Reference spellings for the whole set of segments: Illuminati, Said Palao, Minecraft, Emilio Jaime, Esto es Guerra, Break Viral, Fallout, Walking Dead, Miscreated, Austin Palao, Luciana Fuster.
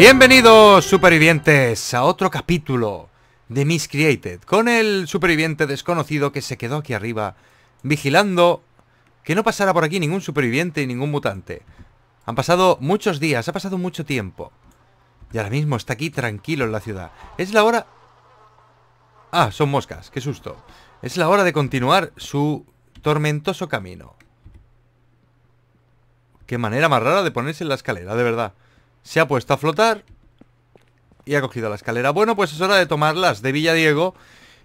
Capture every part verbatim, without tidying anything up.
Bienvenidos, supervivientes, a otro capítulo de Miscreated, con el superviviente desconocido que se quedó aquí arriba, vigilando que no pasara por aquí ningún superviviente y ningún mutante. Han pasado muchos días, ha pasado mucho tiempo, y ahora mismo está aquí tranquilo en la ciudad. Es la hora... Ah, son moscas, qué susto. Es la hora de continuar su tormentoso camino. Qué manera más rara de ponerse en la escalera, de verdad. Se ha puesto a flotar y ha cogido la escalera. Bueno, pues es hora de tomarlas de Villadiego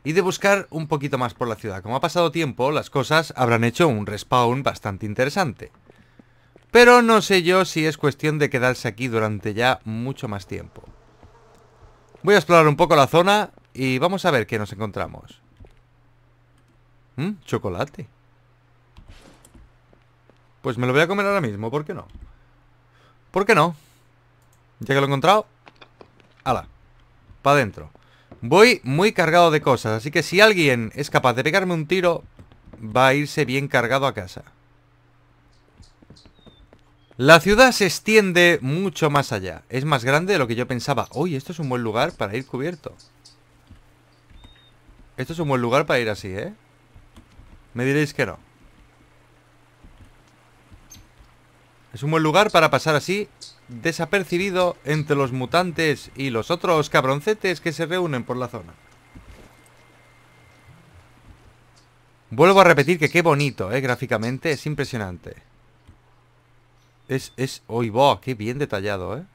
y de buscar un poquito más por la ciudad. Como ha pasado tiempo, las cosas habrán hecho un respawn bastante interesante. Pero no sé yo si es cuestión de quedarse aquí durante ya mucho más tiempo. Voy a explorar un poco la zona y vamos a ver qué nos encontramos. ¿Mm? Chocolate. Pues me lo voy a comer ahora mismo, ¿por qué no? ¿Por qué no? Ya que lo he encontrado, ala, para adentro. Voy muy cargado de cosas, así que si alguien es capaz de pegarme un tiro, va a irse bien cargado a casa. La ciudad se extiende mucho más allá. Es más grande de lo que yo pensaba. Uy, esto es un buen lugar para ir cubierto. Esto es un buen lugar para ir así, ¿eh? Me diréis que no. Es un buen lugar para pasar así... desapercibido entre los mutantes y los otros cabroncetes que se reúnen por la zona. Vuelvo a repetir que qué bonito, ¿eh? Gráficamente es impresionante. Es... es... ¡Uy, va! ¡Qué bien detallado, eh!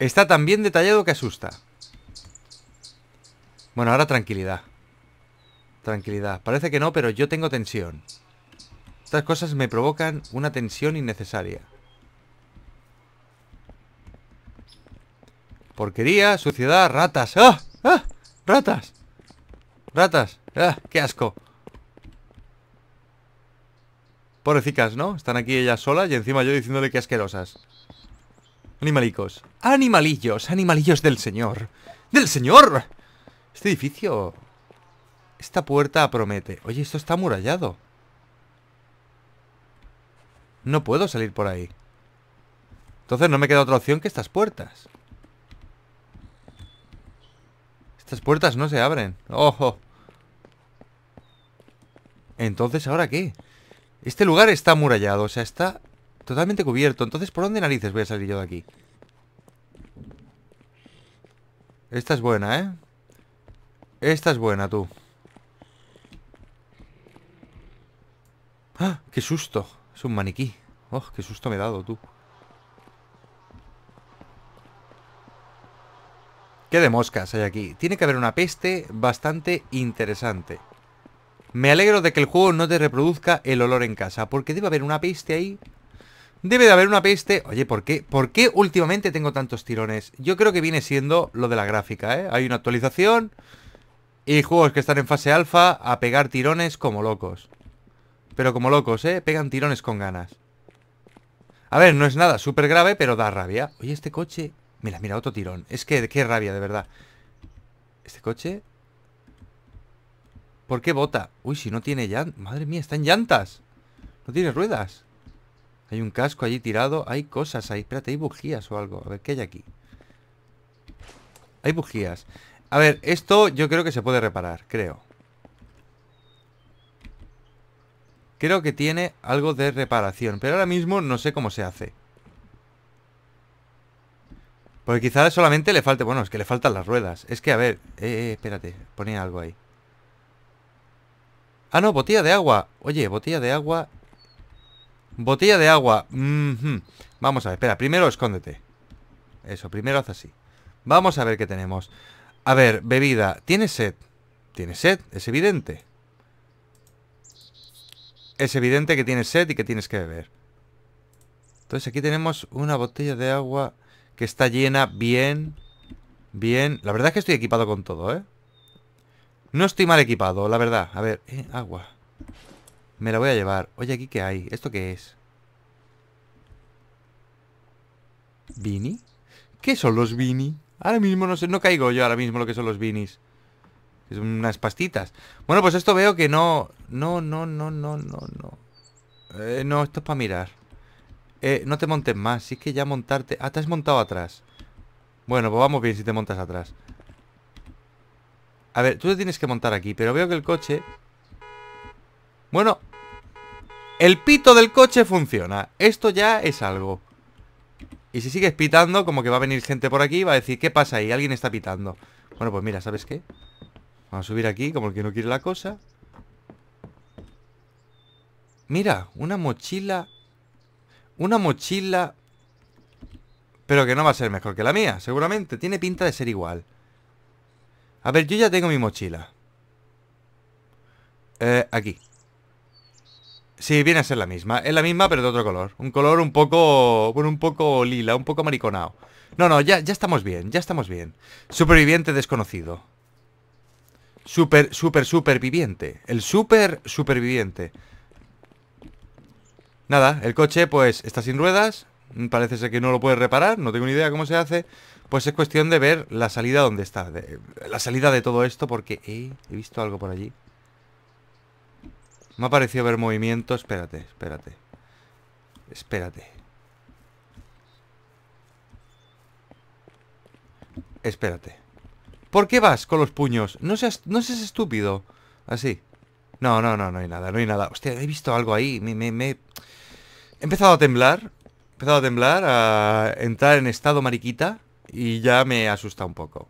Está tan bien detallado que asusta. Bueno, ahora tranquilidad. Tranquilidad. Parece que no, pero yo tengo tensión. Estas cosas me provocan una tensión innecesaria. Porquería, suciedad, ratas. ¡Ah! ¡Ah! ¡Ratas! ¡Ratas! ¡Ah! ¡Qué asco! Pobrecicas, ¿no? Están aquí ellas solas y encima yo diciéndole que asquerosas. Animalicos. ¡Animalillos! ¡Animalillos del señor! ¡Del señor! Este edificio... esta puerta promete. Oye, esto está amurallado. No puedo salir por ahí. Entonces no me queda otra opción que estas puertas. Estas puertas no se abren. ¡Ojo! Entonces, ¿ahora qué? Este lugar está amurallado, o sea, está totalmente cubierto. Entonces, ¿por dónde narices voy a salir yo de aquí? Esta es buena, ¿eh? Esta es buena, tú. ¡Ah! ¡Qué susto! Es un maniquí. Oh, qué susto me he dado, tú. Qué de moscas hay aquí. Tiene que haber una peste bastante interesante. Me alegro de que el juego no te reproduzca el olor en casa, porque debe haber una peste ahí. Debe de haber una peste. Oye, ¿por qué? ¿Por qué últimamente tengo tantos tirones? Yo creo que viene siendo lo de la gráfica, ¿eh? Hay una actualización y juegos que están en fase alfa a pegar tirones como locos. Pero como locos, ¿eh? Pegan tirones con ganas. A ver, no es nada súper grave, pero da rabia. Oye, este coche... Mira, mira, otro tirón. Es que, qué rabia, de verdad. Este coche... ¿Por qué bota? Uy, si no tiene llantas... Madre mía, está en llantas. No tiene ruedas. Hay un casco allí tirado. Hay cosas ahí. Espérate, hay bujías o algo. A ver, ¿qué hay aquí? Hay bujías. A ver, esto yo creo que se puede reparar, creo. Creo que tiene algo de reparación, pero ahora mismo no sé cómo se hace. Porque quizás solamente le falte... Bueno, es que le faltan las ruedas. Es que, a ver... Eh, eh, espérate. Ponía algo ahí. Ah, no, botella de agua. Oye, botella de agua... Botella de agua. Mm-hmm. Vamos a ver, espera. Primero escóndete. Eso, primero haz así. Vamos a ver qué tenemos. A ver, bebida. ¿Tiene sed? ¿Tiene sed? Es evidente. Es evidente que tienes sed y que tienes que beber. Entonces aquí tenemos una botella de agua que está llena bien. Bien. La verdad es que estoy equipado con todo, ¿eh? No estoy mal equipado, la verdad. A ver, eh, agua. Me la voy a llevar. Oye, ¿aquí qué hay? ¿Esto qué es? ¿Vini? ¿Qué son los vini? Ahora mismo no sé, no caigo yo ahora mismo lo que son los vinis. Es unas pastitas. Bueno, pues esto veo que no... No, no, no, no, no, no. Eh, no, esto es para mirar. Eh, no te montes más, si es que ya montarte... Ah, te has montado atrás. Bueno, pues vamos bien si te montas atrás. A ver, tú te tienes que montar aquí, pero veo que el coche... Bueno, el pito del coche funciona. Esto ya es algo. Y si sigues pitando, como que va a venir gente por aquí y va a decir, ¿qué pasa ahí? Alguien está pitando. Bueno, pues mira, ¿sabes qué? Vamos a subir aquí, como el que no quiere la cosa. Mira, una mochila... Una mochila... Pero que no va a ser mejor que la mía, seguramente. Tiene pinta de ser igual. A ver, yo ya tengo mi mochila. Eh, aquí. Sí, viene a ser la misma. Es la misma, pero de otro color. Un color un poco... Bueno, un poco lila, un poco amariconado. No, no, ya, ya estamos bien, ya estamos bien. Superviviente desconocido. Super, super, superviviente. El super superviviente. Nada, el coche pues está sin ruedas. Parece ser que no lo puedes reparar. No tengo ni idea cómo se hace. Pues es cuestión de ver la salida donde está de, la salida de todo esto, porque eh, he visto algo por allí. Me ha parecido ver movimiento. Espérate, espérate. Espérate. Espérate. ¿Por qué vas con los puños? No seas, no seas estúpido. Así. No, no, no, no hay nada, no hay nada. Hostia, he visto algo ahí. Me, me, me... He empezado a temblar. He empezado a temblar, a entrar en estado mariquita. Y ya me asusta un poco.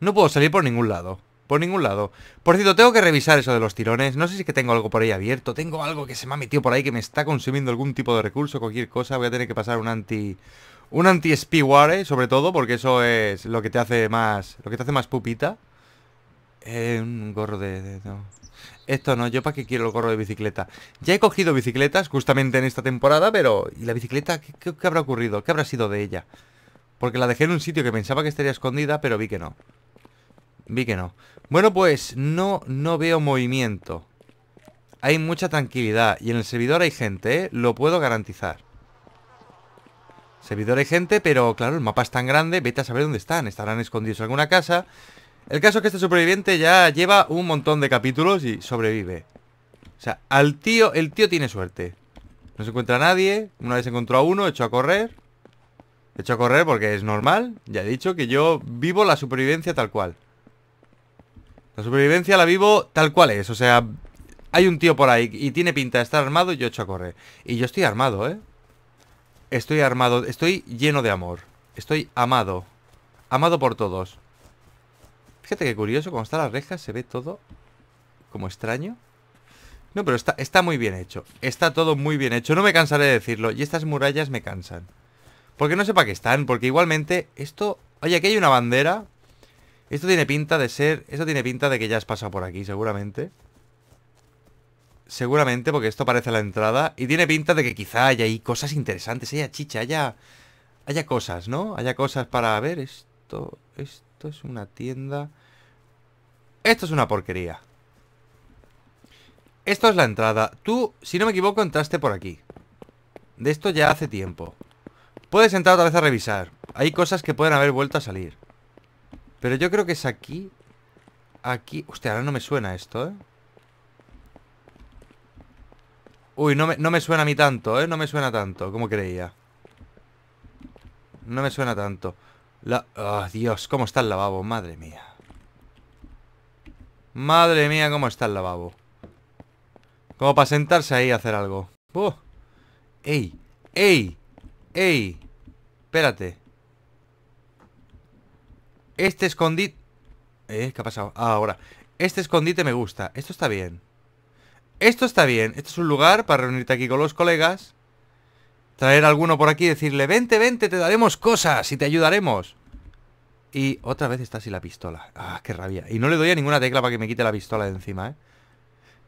No puedo salir por ningún lado. Por ningún lado. Por cierto, tengo que revisar eso de los tirones. No sé si es que tengo algo por ahí abierto. Tengo algo que se me ha metido por ahí, que me está consumiendo algún tipo de recurso, cualquier cosa. Voy a tener que pasar un anti... Un anti-speedware, sobre todo, porque eso es lo que te hace más... Lo que te hace más pupita. Eh, un gorro de... de no. Esto no, yo para qué quiero el gorro de bicicleta. Ya he cogido bicicletas justamente en esta temporada, pero... ¿Y la bicicleta? ¿Qué, qué, qué habrá ocurrido? ¿Qué habrá sido de ella? Porque la dejé en un sitio que pensaba que estaría escondida, pero vi que no. Vi que no. Bueno, pues no, no veo movimiento. Hay mucha tranquilidad. Y en el servidor hay gente, ¿eh? Lo puedo garantizar. Servidor hay gente, pero claro, el mapa es tan grande. Vete a saber dónde están. Estarán escondidos en alguna casa. El caso es que este superviviente ya lleva un montón de capítulos y sobrevive. O sea, al tío, el tío tiene suerte. No se encuentra a nadie. Una vez encontró a uno, echó a correr. Echó a correr porque es normal. Ya he dicho que yo vivo la supervivencia tal cual. La supervivencia la vivo tal cual es. O sea, hay un tío por ahí y tiene pinta de estar armado y yo echo a correr. Y yo estoy armado, ¿eh? Estoy armado, estoy lleno de amor. Estoy amado. Amado por todos. Fíjate qué curioso, cuando están las rejas se ve todo como extraño. No, pero está, está muy bien hecho. Está todo muy bien hecho, no me cansaré de decirlo. Y estas murallas me cansan. Porque no sé para qué están, porque igualmente esto... Oye, aquí hay una bandera. Esto tiene pinta de ser... Esto tiene pinta de que ya has pasado por aquí, seguramente. Seguramente, porque esto parece la entrada. Y tiene pinta de que quizá haya ahí cosas interesantes. Haya chicha, haya... Haya cosas, ¿no? Haya cosas para... A ver, esto... Esto es una tienda... Esto es una porquería. Esto es la entrada. Tú, si no me equivoco, entraste por aquí. De esto ya hace tiempo. Puedes entrar otra vez a revisar. Hay cosas que pueden haber vuelto a salir. Pero yo creo que es aquí. Aquí... Hostia, ahora no me suena esto, ¿eh? Uy, no me, no me suena a mí tanto, ¿eh? No me suena tanto, como creía. No me suena tanto. La... Oh, Dios, cómo está el lavabo, madre mía. Madre mía, cómo está el lavabo. Como para sentarse ahí a hacer algo. Uh. ¡Ey! ¡Ey! ¡Ey! Espérate. Este escondite... ¿Eh? ¿Qué ha pasado? Ah, ahora. Este escondite me gusta. Esto está bien. Esto está bien. Esto es un lugar para reunirte aquí con los colegas. Traer a alguno por aquí y decirle, vente, vente, te daremos cosas y te ayudaremos. Y otra vez está así la pistola. Ah, qué rabia. Y no le doy a ninguna tecla para que me quite la pistola de encima, ¿eh?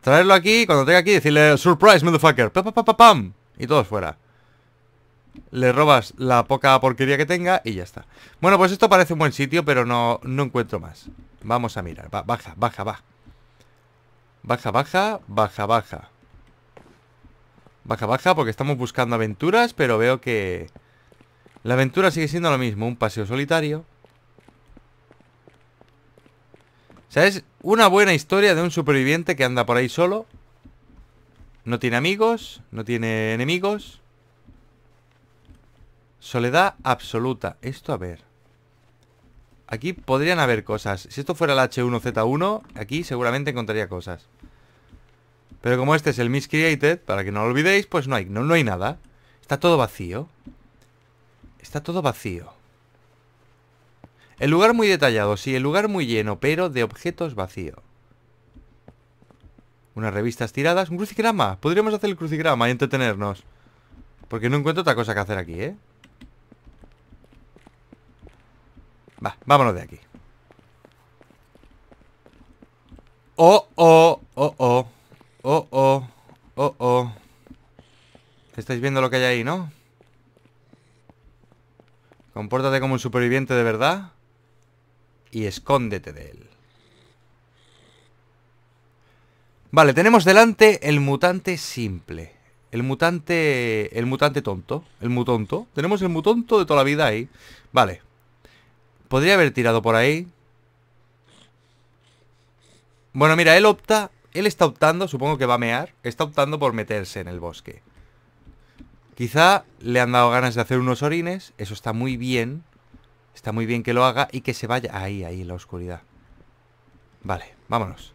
Traerlo aquí, cuando tenga aquí, decirle, surprise, motherfucker. Pam, pam, pam, pam. Y todos fuera. Le robas la poca porquería que tenga y ya está. Bueno, pues esto parece un buen sitio, pero no, no encuentro más. Vamos a mirar. Va, baja, baja, baja. Baja, baja, baja, baja. Baja, baja, porque estamos buscando aventuras, pero veo que... La aventura sigue siendo lo mismo, un paseo solitario. O sea, es una buena historia de un superviviente que anda por ahí solo. No tiene amigos, no tiene enemigos. Soledad absoluta. Esto, a ver. Aquí podrían haber cosas. Si esto fuera el hache uno zeta uno, aquí seguramente encontraría cosas. Pero como este es el Miscreated, para que no lo olvidéis, pues no hay, no, no hay nada. Está todo vacío. Está todo vacío. El lugar muy detallado, sí, el lugar muy lleno, pero de objetos vacío. Unas revistas tiradas. Un crucigrama. Podríamos hacer el crucigrama y entretenernos. Porque no encuentro otra cosa que hacer aquí, ¿eh? Va, vámonos de aquí. Oh, oh, oh, oh. Oh, oh, oh, oh. Estáis viendo lo que hay ahí, ¿no? Compórtate como un superviviente de verdad y escóndete de él. Vale, tenemos delante el mutante simple. El mutante... El mutante tonto. El mutonto. Tenemos el mutonto de toda la vida ahí. Vale. Podría haber tirado por ahí. Bueno, mira, él opta... Él está optando, supongo que va a mear. Está optando por meterse en el bosque. Quizá le han dado ganas de hacer unos orines. Eso está muy bien. Está muy bien que lo haga y que se vaya... Ahí, ahí, en la oscuridad. Vale, vámonos.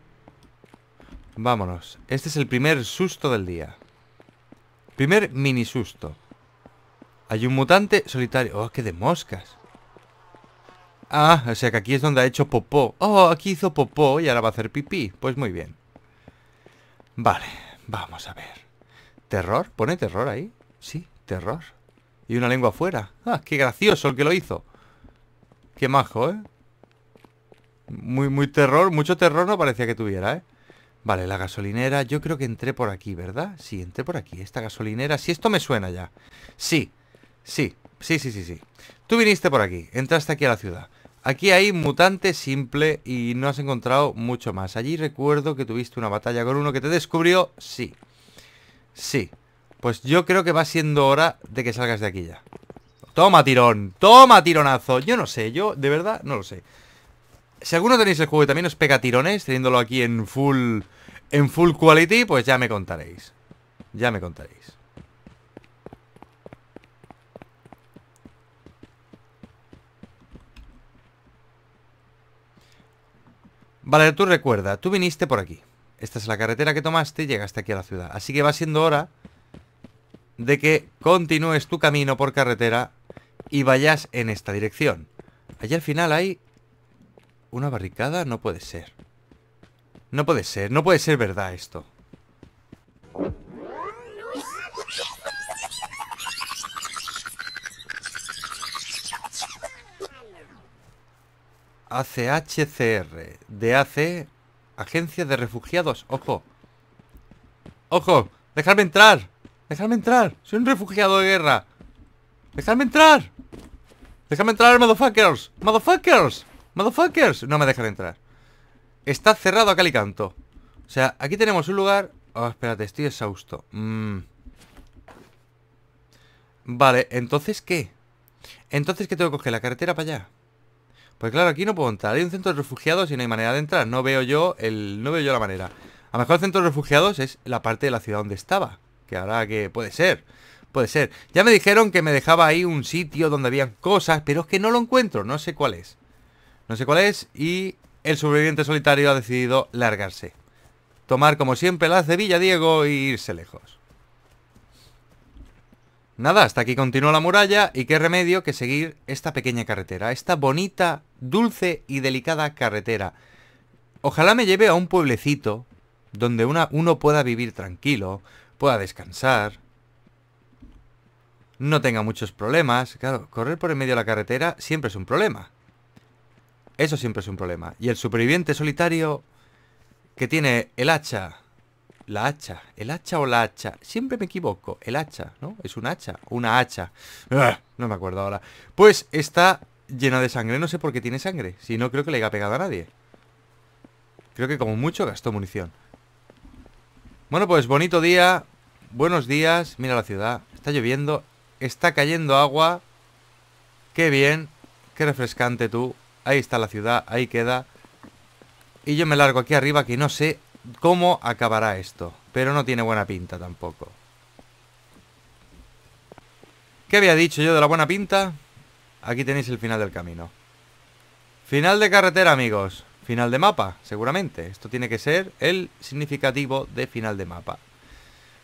Vámonos. Este es el primer susto del día. Primer mini susto. Hay un mutante solitario. ¡Oh, qué de moscas! Ah, o sea que aquí es donde ha hecho popó. Oh, aquí hizo popó y ahora va a hacer pipí. Pues muy bien. Vale, vamos a ver. ¿Terror? ¿Pone terror ahí? Sí, terror. Y una lengua afuera. Ah, qué gracioso el que lo hizo. Qué majo, ¿eh? Muy, muy terror. Mucho terror no parecía que tuviera, ¿eh? Vale, la gasolinera, yo creo que entré por aquí, ¿verdad? Sí, entré por aquí, esta gasolinera. Si esto me suena ya. Sí, sí, sí, sí, sí, sí. Tú viniste por aquí, entraste aquí a la ciudad. Aquí hay mutante simple y no has encontrado mucho más. Allí recuerdo que tuviste una batalla con uno que te descubrió. Sí, sí. Pues yo creo que va siendo hora de que salgas de aquí ya. Toma tirón, toma tironazo. Yo no sé, yo de verdad no lo sé. Si alguno tenéis el juego y también os pega tirones, teniéndolo aquí en full, en full quality, pues ya me contaréis. Ya me contaréis. Vale, tú recuerda, tú viniste por aquí. Esta es la carretera que tomaste y llegaste aquí a la ciudad. Así que va siendo hora de que continúes tu camino por carretera y vayas en esta dirección. Allí al final hay... ¿Una barricada? No puede ser. No puede ser, no puede ser verdad esto. A C H C R. D A C. Agencia de Refugiados. ¡Ojo! ¡Ojo! ¡Dejadme entrar! ¡Dejadme entrar! ¡Soy un refugiado de guerra! ¡Dejadme entrar! ¡Dejadme entrar, motherfuckers! ¡Motherfuckers! ¡Motherfuckers! No me dejan entrar. Está cerrado a cal y canto. O sea, aquí tenemos un lugar... Oh, espérate, estoy exhausto. mm. Vale, ¿entonces qué? Entonces que tengo que coger la carretera para allá. Pues claro, aquí no puedo entrar. Hay un centro de refugiados y no hay manera de entrar. No veo yo el... no veo yo la manera. A lo mejor el centro de refugiados es la parte de la ciudad donde estaba. Que ahora que... puede ser. Puede ser. Ya me dijeron que me dejaba ahí un sitio donde habían cosas, pero es que no lo encuentro. No sé cuál es. No sé cuál es, y el sobreviviente solitario ha decidido largarse. Tomar, como siempre, las de Villadiego e irse lejos. Nada, hasta aquí continúa la muralla, y qué remedio que seguir esta pequeña carretera. Esta bonita, dulce y delicada carretera. Ojalá me lleve a un pueblecito donde una, uno pueda vivir tranquilo, pueda descansar, no tenga muchos problemas. Claro, correr por en medio de la carretera siempre es un problema. Eso siempre es un problema. Y el superviviente solitario que tiene el hacha. La hacha. El hacha o la hacha. Siempre me equivoco. El hacha, ¿no? Es un hacha. Una hacha. ¡Ugh! No me acuerdo ahora. Pues está llena de sangre. No sé por qué tiene sangre. Si no, creo que le haya pegado a nadie. Creo que como mucho gastó munición. Bueno, pues bonito día. Buenos días. Mira la ciudad. Está lloviendo. Está cayendo agua. Qué bien. Qué refrescante tú. Ahí está la ciudad, ahí queda. Y yo me largo aquí arriba, que no sé cómo acabará esto. pero no tiene buena pinta tampoco. ¿Qué había dicho yo de la buena pinta? Aquí tenéis el final del camino. Final de carretera, amigos. Final de mapa, seguramente. Esto tiene que ser el significativo de final de mapa.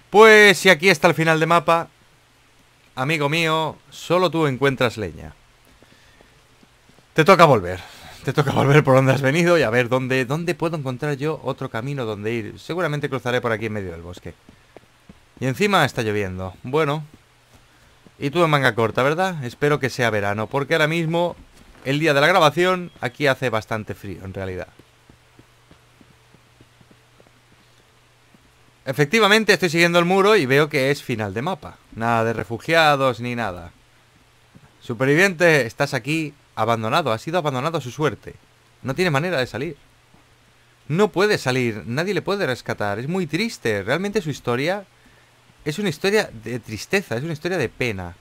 Pues si aquí está el final de mapa, amigo mío, solo tú encuentras leña. Te toca volver. Te toca volver por donde has venido y a ver dónde, dónde puedo encontrar yo otro camino donde ir. Seguramente cruzaré por aquí en medio del bosque. Y encima está lloviendo. Bueno... Y tú en manga corta, ¿verdad? Espero que sea verano, porque ahora mismo, el día de la grabación, aquí hace bastante frío, en realidad. Efectivamente, estoy siguiendo el muro y veo que es final de mapa. Nada de refugiados ni nada. Superviviente, estás aquí abandonado. Has sido abandonado a su suerte. No tiene manera de salir. No puede salir, nadie le puede rescatar. Es muy triste, realmente su historia... Es una historia de tristeza, es una historia de pena.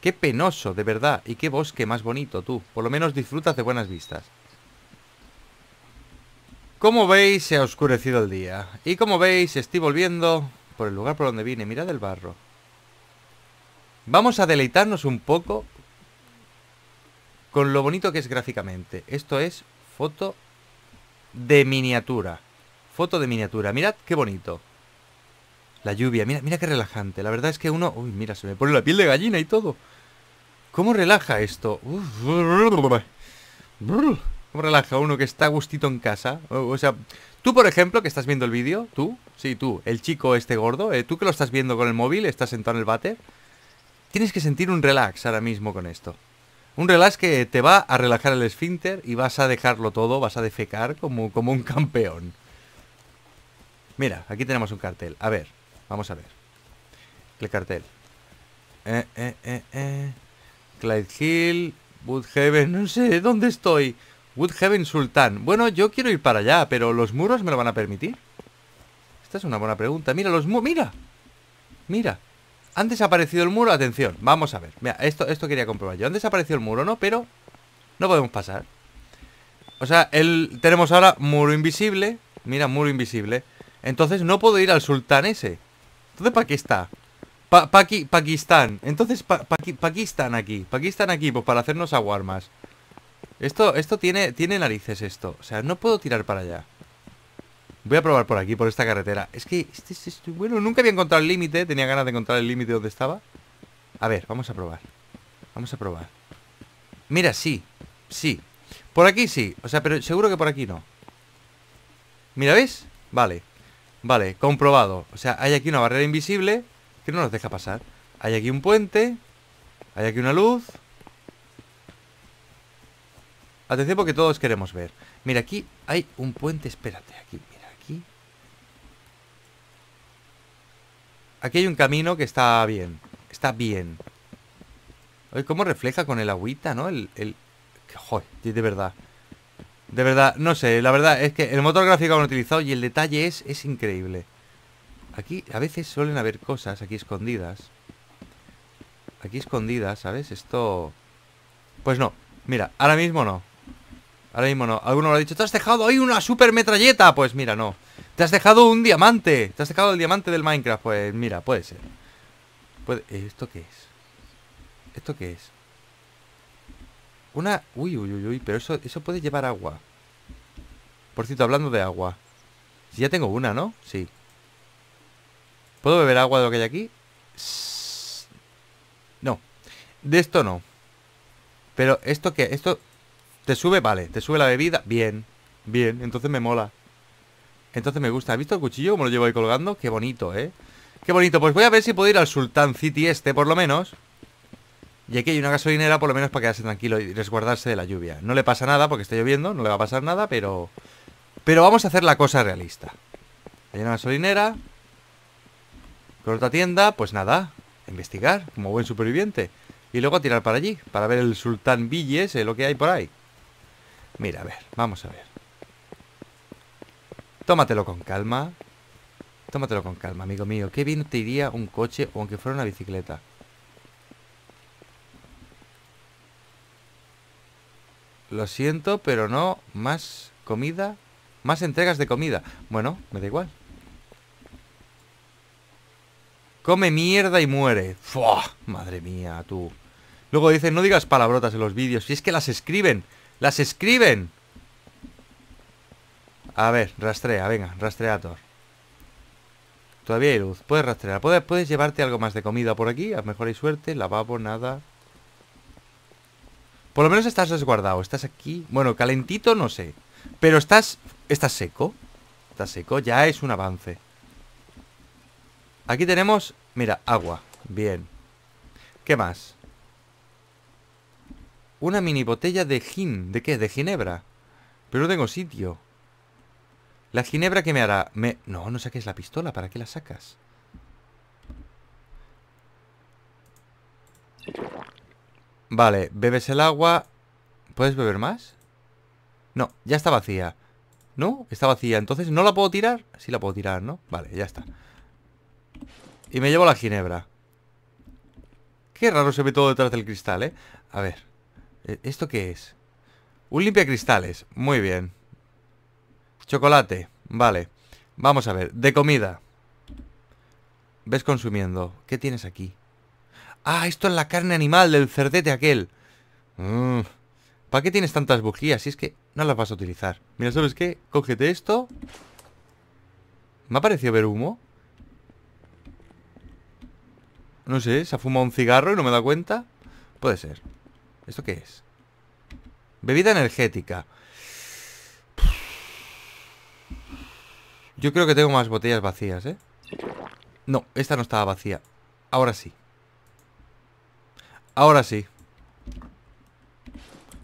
Qué penoso, de verdad. Y qué bosque más bonito, tú. Por lo menos disfrutas de buenas vistas. Como veis, se ha oscurecido el día. Y como veis, estoy volviendo por el lugar por donde vine. Mirad el barro. Vamos a deleitarnos un poco con lo bonito que es gráficamente. Esto es foto de miniatura. Foto de miniatura. Mirad qué bonito. La lluvia, mira, mira qué relajante. La verdad es que uno... Uy, mira, se me pone la piel de gallina y todo. ¿Cómo relaja esto? Uf. ¿Cómo relaja uno que está a gustito en casa? O sea, tú, por ejemplo, que estás viendo el vídeo, tú, sí, tú, el chico este gordo, eh, tú que lo estás viendo con el móvil, estás sentado en el váter, tienes que sentir un relax ahora mismo con esto. Un relax que te va a relajar el esfínter y vas a dejarlo todo, vas a defecar como, como un campeón. Mira, aquí tenemos un cartel. A ver. Vamos a ver. El cartel. Eh, eh, eh, eh. Clyde Hill, Woodhaven, no sé, ¿dónde estoy? Woodhaven Sultán. Bueno, yo quiero ir para allá, pero ¿los muros me lo van a permitir? Esta es una buena pregunta. Mira, los muros, mira. Mira. ¿Han desaparecido el muro? Atención, vamos a ver. Mira, esto, esto quería comprobar yo. ¿Han desaparecido el muro, no? Pero no podemos pasar. O sea, el, tenemos ahora muro invisible. Mira, muro invisible. Entonces no puedo ir al sultán ese. Entonces, ¿para qué está? Pa paqui Pakistán. Entonces, pa paqui Pakistán aquí. Pakistán aquí, pues para hacernos aguarmas. Esto, esto tiene, tiene narices esto. O sea, no puedo tirar para allá. Voy a probar por aquí, por esta carretera. Es que, este, este, este, bueno, nunca había encontrado el límite. Tenía ganas de encontrar el límite donde estaba. A ver, vamos a probar. Vamos a probar. Mira, sí, sí. Por aquí sí, o sea, pero seguro que por aquí no. Mira, ¿ves? Vale. Vale, comprobado. O sea, hay aquí una barrera invisible que no nos deja pasar. Hay aquí un puente. Hay aquí una luz. Atención porque todos queremos ver. Mira, aquí hay un puente. Espérate, aquí, mira, aquí. Aquí hay un camino que está bien. Está bien. Oye, cómo refleja con el agüita, ¿no? El... el... Joder, de verdad. De verdad, no sé, la verdad es que el motor gráfico lo han utilizado y el detalle es, es increíble. Aquí a veces suelen haber cosas aquí escondidas. Aquí escondidas, ¿sabes? Esto... Pues no, mira, ahora mismo no. Ahora mismo no, alguno lo ha dicho. ¿Te has dejado hoy una super metralleta? Pues mira, no. ¿Te has dejado un diamante? ¿Te has dejado el diamante del Minecraft? Pues mira, puede ser. Puede... ¿Esto qué es? ¿Esto qué es? Una... Uy, uy, uy, uy, pero eso, eso puede llevar agua. Por cierto, hablando de agua. Si ya tengo una, ¿no? Sí. ¿Puedo beber agua de lo que hay aquí? No. De esto no. Pero esto que... Esto... ¿Te sube? Vale. ¿Te sube la bebida? Bien. Bien. Entonces me mola. Entonces me gusta. ¿Has visto el cuchillo como lo llevo ahí colgando? Qué bonito, ¿eh? Qué bonito. Pues voy a ver si puedo ir al Sultan City este, por lo menos. Y aquí hay una gasolinera por lo menos para quedarse tranquilo y resguardarse de la lluvia. No le pasa nada porque está lloviendo, no le va a pasar nada, pero... Pero vamos a hacer la cosa realista. Hay una gasolinera. Con otra tienda, pues nada, a investigar, como buen superviviente. Y luego a tirar para allí, para ver el Sultán Villes, lo que hay por ahí. Mira, a ver, vamos a ver. Tómatelo con calma. Tómatelo con calma, amigo mío. Qué bien te iría un coche o aunque fuera una bicicleta. Lo siento, pero no. Más comida. Más entregas de comida. Bueno, me da igual. Come mierda y muere. ¡Fua! Madre mía, tú. Luego dicen, no digas palabrotas en los vídeos. Si es que las escriben. ¡Las escriben! A ver, rastrea, venga, rastreator. Todavía hay luz, puedes rastrear. ¿Puedes, puedes llevarte algo más de comida por aquí? A lo mejor hay suerte, lavabo, nada. Por lo menos estás resguardado, estás aquí. Bueno, calentito, no sé. Pero estás, estás seco. Estás seco, ya es un avance. Aquí tenemos, mira, agua. Bien. ¿Qué más? Una mini botella de gin. ¿De qué? De ginebra. Pero no tengo sitio. La ginebra que me hará... Me... No, no saques la pistola. ¿Para qué la sacas? Vale, bebes el agua. ¿Puedes beber más? No, ya está vacía. ¿No? Está vacía. Entonces, ¿no la puedo tirar? Sí la puedo tirar, ¿no? Vale, ya está. Y me llevo la ginebra. Qué raro se ve todo detrás del cristal, ¿eh? A ver. ¿Esto qué es? Un limpiacristales. Muy bien. Chocolate, vale. Vamos a ver, de comida. Ves consumiendo. ¿Qué tienes aquí? Ah, esto es la carne animal del cerdete aquel. mm. ¿Para qué tienes tantas bujías? Si es que no las vas a utilizar. Mira, ¿sabes qué? Cógete esto. ¿Me ha parecido ver humo? No sé, se ha fumado un cigarro y no me da cuenta. Puede ser. ¿Esto qué es? Bebida energética. Yo creo que tengo más botellas vacías, ¿eh? No, esta no estaba vacía. Ahora sí. Ahora sí.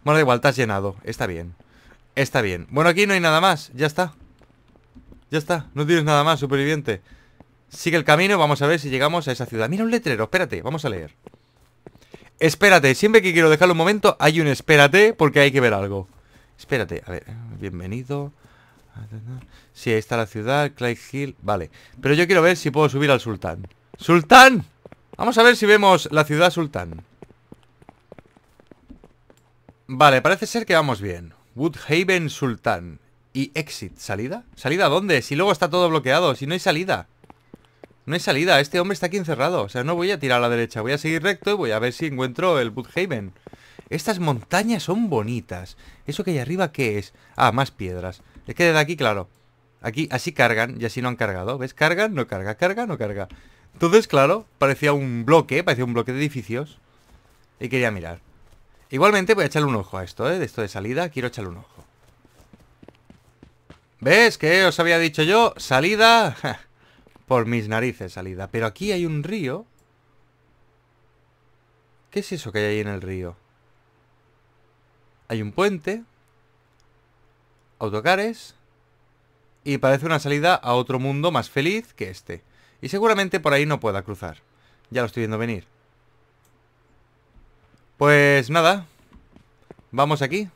Bueno, da igual, te has llenado. Está bien. Está bien. Bueno, aquí no hay nada más. Ya está. Ya está. No tienes nada más, superviviente. Sigue el camino. Vamos a ver si llegamos a esa ciudad. Mira, un letrero. Espérate. Vamos a leer. Espérate. Siempre que quiero dejarlo un momento, hay un espérate porque hay que ver algo. Espérate. A ver. Bienvenido. Sí, ahí está la ciudad, Clay Hill. Vale, pero yo quiero ver si puedo subir al Sultán. ¡Sultán! Vamos a ver si vemos la ciudad Sultán. Vale, parece ser que vamos bien. Woodhaven Sultán. ¿Y exit? ¿Salida? ¿Salida dónde? Si luego está todo bloqueado, si no hay salida. No hay salida, este hombre está aquí encerrado. O sea, no voy a tirar a la derecha, voy a seguir recto y voy a ver si encuentro el Woodhaven. Estas montañas son bonitas. ¿Eso que hay arriba qué es? Ah, más piedras. Es que desde aquí, claro. Aquí, así cargan y así no han cargado. ¿Ves? Cargan, no carga, carga, no carga. Entonces, claro, parecía un bloque. Parecía un bloque de edificios. Y quería mirar. Igualmente voy a echarle un ojo a esto, ¿eh? De esto de salida, quiero echarle un ojo. ¿Ves? Que os había dicho yo. Salida. Por mis narices, salida. Pero aquí hay un río. ¿Qué es eso que hay ahí en el río? Hay un puente, autocares, y parece una salida a otro mundo más feliz que este. Y seguramente por ahí no pueda cruzar. Ya lo estoy viendo venir. Pues nada, vamos aquí,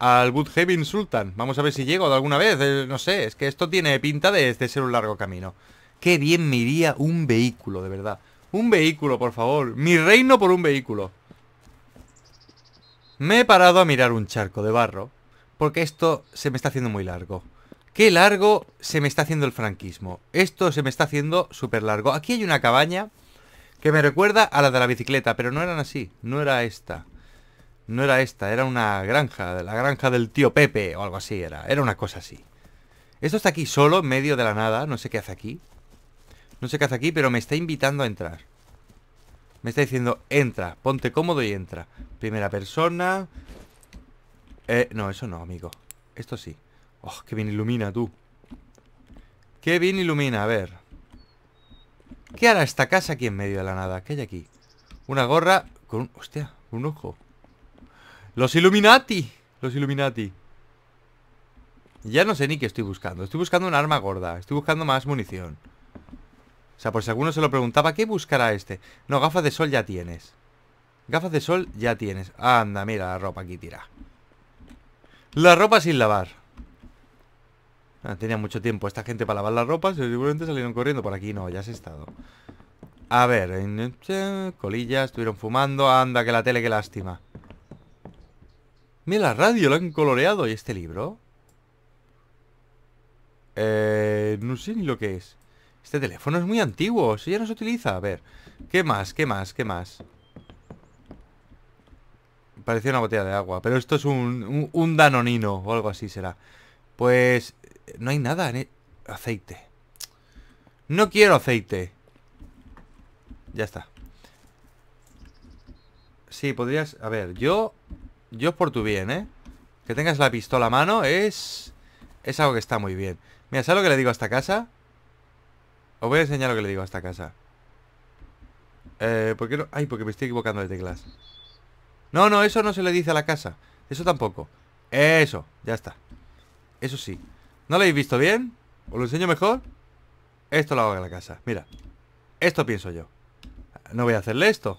al Woodhaven Sultan. Vamos a ver si llego de alguna vez, eh, no sé, es que esto tiene pinta de, de ser un largo camino. Qué bien me iría un vehículo, de verdad. Un vehículo, por favor. Mi reino por un vehículo. Me he parado a mirar un charco de barro, porque esto se me está haciendo muy largo. Qué largo se me está haciendo el franquismo. Esto se me está haciendo súper largo. Aquí hay una cabaña que me recuerda a la de la bicicleta, pero no eran así. No era esta. No era esta, era una granja. La granja del tío Pepe o algo así era. Era una cosa así. Esto está aquí solo, en medio de la nada. No sé qué hace aquí. No sé qué hace aquí, pero me está invitando a entrar. Me está diciendo, entra, ponte cómodo y entra. Primera persona. Eh, no, eso no, amigo. Esto sí. Oh, qué bien ilumina, tú. Qué bien ilumina, a ver. ¿Qué hará esta casa aquí en medio de la nada? ¿Qué hay aquí? Una gorra con un... Hostia, un ojo. Los Illuminati. Los Illuminati. Ya no sé ni qué estoy buscando. Estoy buscando un arma gorda. Estoy buscando más munición. O sea, por si alguno se lo preguntaba, ¿qué buscará este? No, gafas de sol ya tienes. Gafas de sol ya tienes. Anda, mira la ropa aquí tira. La ropa sin lavar. Ah, tenía mucho tiempo esta gente para lavar las ropas. Seguramente salieron corriendo por aquí. No, ya has estado. A ver, en... colillas, estuvieron fumando. Anda, que la tele, qué lástima. Mira la radio, la han coloreado. ¿Y este libro? Eh, no sé ni lo que es. Este teléfono es muy antiguo, eso ya no se utiliza. A ver, ¿qué más? ¿Qué más? ¿Qué más? Parecía una botella de agua, pero esto es un, un, un danonino o algo así será. Pues no hay nada en el... aceite. No quiero aceite. Ya está. Sí, podrías... A ver, yo... Yo por tu bien, ¿eh? Que tengas la pistola a mano es... Es algo que está muy bien. Mira, ¿sabes lo que le digo a esta casa? Os voy a enseñar lo que le digo a esta casa. Eh, ¿por qué no...? Ay, porque me estoy equivocando de teclas. No, no, eso no se le dice a la casa. Eso tampoco. Eso, ya está. Eso sí. ¿No lo habéis visto bien? ¿Os lo enseño mejor? Esto lo hago en la casa, mira. Esto pienso yo. No voy a hacerle esto.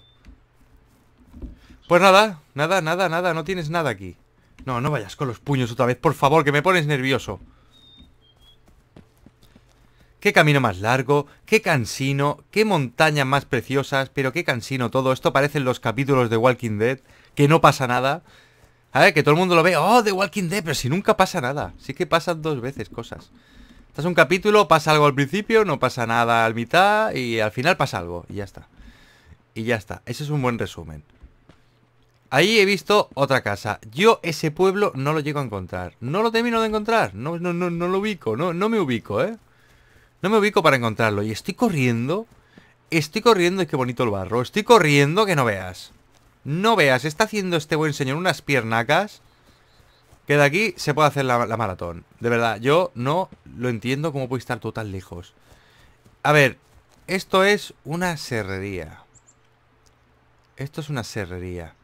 Pues nada, nada, nada, nada. No tienes nada aquí. No, no vayas con los puños otra vez, por favor, que me pones nervioso. Qué camino más largo, qué cansino, qué montañas más preciosas, pero qué cansino todo. Esto parecen los capítulos de Walking Dead, que no pasa nada. A ver, que todo el mundo lo ve, oh, de Walking Dead, pero si nunca pasa nada. Sí que pasan dos veces cosas. Estás un capítulo, pasa algo al principio, no pasa nada al mitad y al final pasa algo. Y ya está. Y ya está. Ese es un buen resumen. Ahí he visto otra casa. Yo ese pueblo no lo llego a encontrar. No lo termino de encontrar. No, no, no, no lo ubico. No, no me ubico, ¿eh? No me ubico para encontrarlo. Y estoy corriendo. Estoy corriendo. Y qué bonito el barro. Estoy corriendo que no veas. No veas. Está haciendo este buen señor unas piernacas. Que de aquí se puede hacer la, la maratón. De verdad, yo no lo entiendo cómo puede estar todo tan lejos. A ver, esto es una serrería. Esto es una serrería.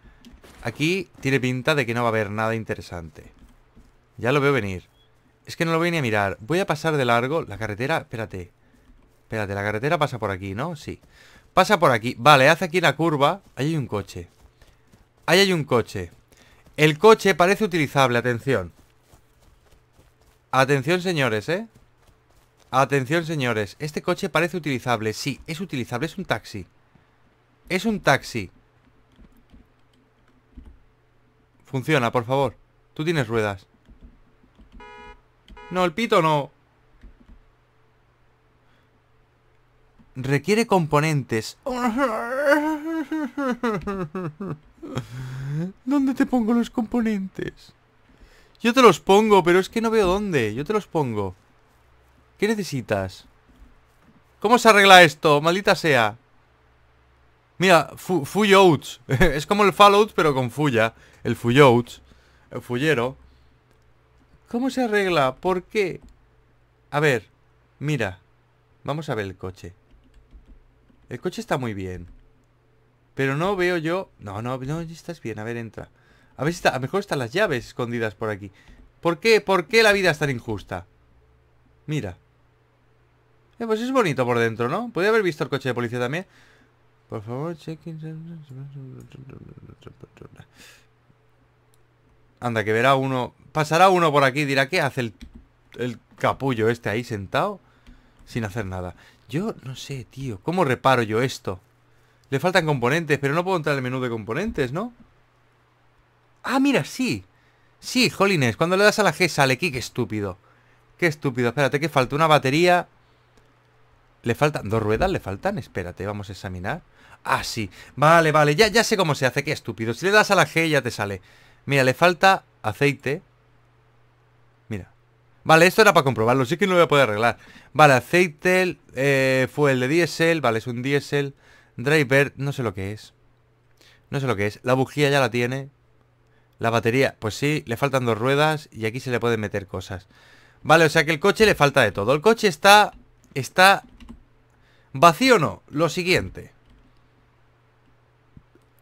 Aquí tiene pinta de que no va a haber nada interesante. Ya lo veo venir. Es que no lo voy ni a mirar. Voy a pasar de largo. La carretera, espérate. Espérate, la carretera pasa por aquí, ¿no? Sí. Pasa por aquí. Vale, hace aquí la curva. Ahí hay un coche. Ahí hay un coche. El coche parece utilizable, atención. Atención, señores, ¿eh? Atención, señores. Este coche parece utilizable. Sí, es utilizable, es un taxi. Es un taxi. Funciona, por favor. Tú tienes ruedas. No, el pito no. Requiere componentes. ¿Dónde te pongo los componentes? Yo te los pongo, pero es que no veo dónde. Yo te los pongo. ¿Qué necesitas? ¿Cómo se arregla esto? Maldita sea. Mira, Fullouts. Es como el Fallout, pero con fulla. El Fullouts. El fullero. ¿Cómo se arregla? ¿Por qué? A ver, mira. Vamos a ver el coche. El coche está muy bien. Pero no veo yo... No, no, no, estás bien, a ver, entra. A ver si está... A lo mejor están las llaves escondidas por aquí. ¿Por qué? ¿Por qué la vida es tan injusta? Mira. Eh, pues es bonito por dentro, ¿no? Podría haber visto el coche de policía también. Por favor, check-in... Anda, que verá uno... Pasará uno por aquí y dirá, ¿qué hace el, el capullo este ahí sentado? Sin hacer nada. Yo no sé, tío. ¿Cómo reparo yo esto? Le faltan componentes, pero no puedo entrar al menú de componentes, ¿no? Ah, mira, sí. Sí, jolines, cuando le das a la G sale aquí, qué estúpido. Qué estúpido, espérate, que falta una batería. ¿Le faltan dos ruedas? ¿Le faltan? Espérate, vamos a examinar. Ah, sí, vale, vale, ya, ya sé cómo se hace, qué estúpido. Si le das a la G ya te sale. Mira, le falta aceite. Mira. Vale, esto era para comprobarlo, sí que no lo voy a poder arreglar. Vale, aceite, eh, fuel de diésel, vale, es un diésel. Driver, no sé lo que es. No sé lo que es, la bujía ya la tiene. La batería, pues sí. Le faltan dos ruedas y aquí se le pueden meter cosas. Vale, o sea que el coche le falta de todo. El coche está... Está... ¿Vacío o no? Lo siguiente.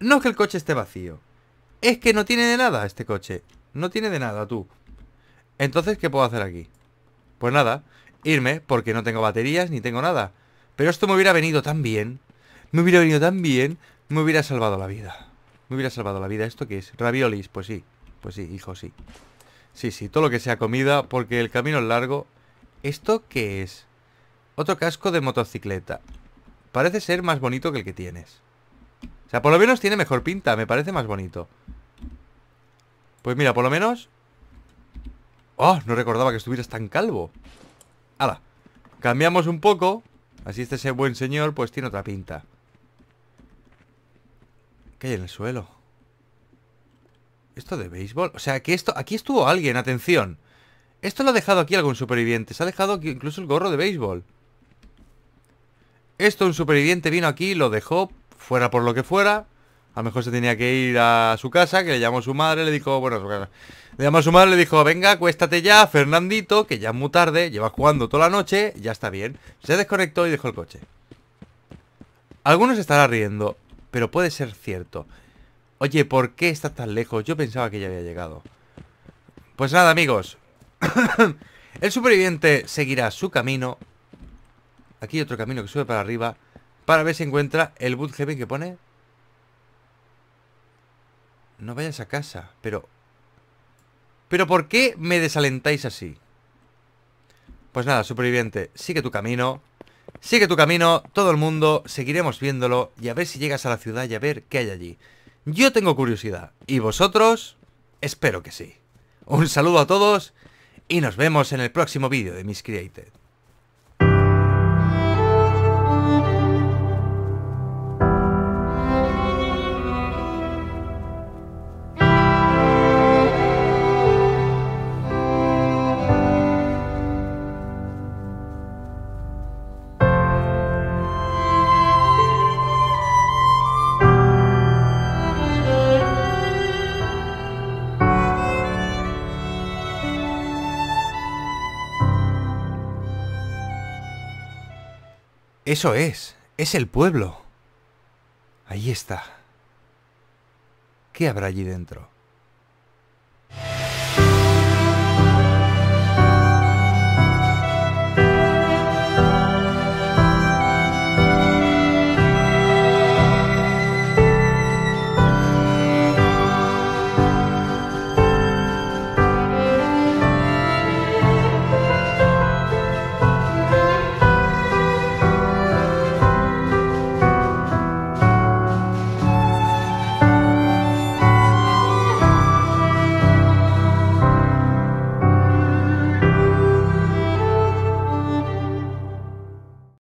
No es que el coche esté vacío. Es que no tiene de nada este coche. No tiene de nada, tú. Entonces, ¿qué puedo hacer aquí? Pues nada, irme, porque no tengo baterías ni tengo nada. Pero esto me hubiera venido tan bien. Me hubiera venido tan bien, me hubiera salvado la vida. Me hubiera salvado la vida. ¿Esto qué es? Raviolis, pues sí. Pues sí, hijo, sí. Sí, sí, todo lo que sea comida, porque el camino es largo. ¿Esto qué es? Otro casco de motocicleta. Parece ser más bonito que el que tienes. O sea, por lo menos tiene mejor pinta, me parece más bonito. Pues mira, por lo menos... ¡Oh! No recordaba que estuvieras tan calvo. ¡Hala! Cambiamos un poco... Así este ese buen señor pues tiene otra pinta. ¿Qué hay en el suelo? ¿Esto de béisbol? O sea, que esto... Aquí estuvo alguien, atención. Esto lo ha dejado aquí algún superviviente. Se ha dejado aquí incluso el gorro de béisbol. Esto, un superviviente vino aquí, lo dejó, fuera por lo que fuera. A lo mejor se tenía que ir a su casa, que le llamó su madre, le dijo... Bueno, a su casa. Le llamó a su madre, le dijo, venga, acuéstate ya, Fernandito, que ya es muy tarde, lleva jugando toda la noche, ya está bien. Se desconectó y dejó el coche. Algunos estarán riendo, pero puede ser cierto. Oye, ¿por qué estás tan lejos? Yo pensaba que ya había llegado. Pues nada, amigos. El superviviente seguirá su camino. Aquí hay otro camino que sube para arriba, para ver si encuentra el boot heaven que pone... No vayas a casa, pero... ¿Pero por qué me desalentáis así? Pues nada, superviviente, sigue tu camino. Sigue tu camino, todo el mundo, seguiremos viéndolo. Y a ver si llegas a la ciudad y a ver qué hay allí. Yo tengo curiosidad. ¿Y vosotros? Espero que sí. Un saludo a todos y nos vemos en el próximo vídeo de Miscreated. Eso es, es el pueblo. Ahí está. ¿Qué habrá allí dentro?